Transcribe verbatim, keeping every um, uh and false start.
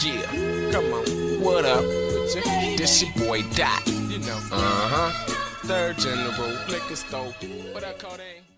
Yeah, come on, what up with you? This your boy Dot, you know. Uh huh. Third general liquor store, but I call that.